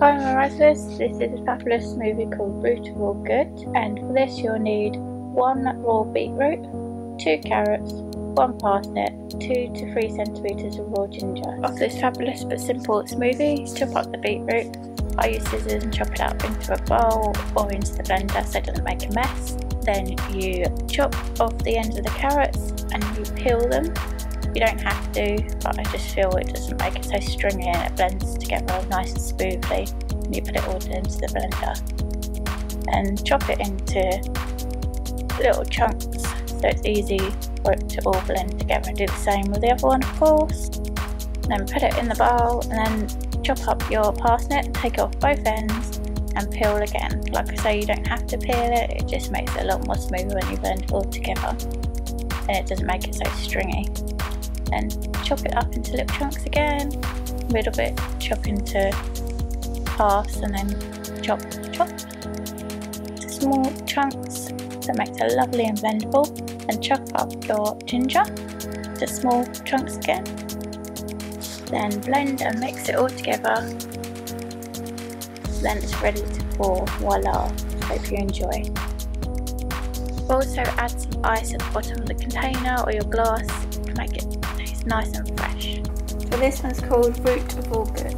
Hi my Riceless, this is a fabulous smoothie called Root of All Good, and for this you'll need 1 raw beetroot, 2 carrots, 1 parsnip, 2 to 3 centimetres of raw ginger. After this fabulous but simple smoothie, chop up the beetroot. I use scissors and chop it up into a bowl or into the blender so it doesn't make a mess. Then you chop off the ends of the carrots and you peel them. You don't have to, but I just feel it doesn't make it so stringy and it blends together nice and smoothly. And you put it all into the blender and chop it into little chunks so it's easy for it to all blend together. And do the same with the other one, of course. Then put it in the bowl and then chop up your parsnip, take off both ends and peel again. Like I say, you don't have to peel it, it just makes it a lot more smooth when you blend it all together and it doesn't make it so stringy. Then chop it up into little chunks again, a little bit, chop into halves and then chop into small chunks so it makes it lovely and blendable. Then chop up your ginger into small chunks again, then blend and mix it all together. Then it's ready to pour, voila. Hope you enjoy. Also add some ice at the bottom of the container or your glass to make it taste nice and fresh. So this one's called Root of All Good.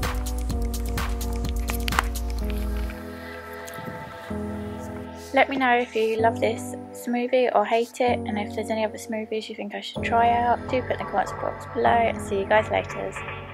Let me know if you love this smoothie or hate it, and if there's any other smoothies you think I should try out, do put in the comments box below, and see you guys later.